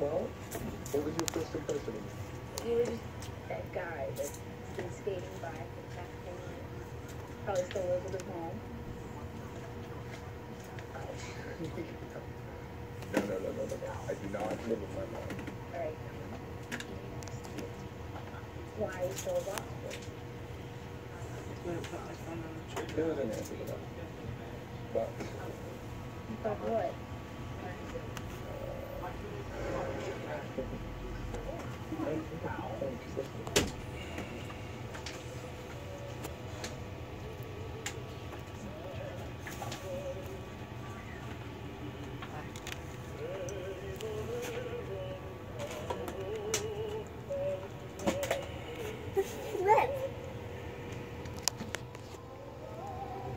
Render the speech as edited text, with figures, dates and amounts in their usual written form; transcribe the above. Well, what was your first impression? He was that guy that's been skating by for the past 10 years. Probably still lives with his mom. No. I do not live with my mom. All right. Why are you still a boxer? There was an answer to that. But what? Thank you.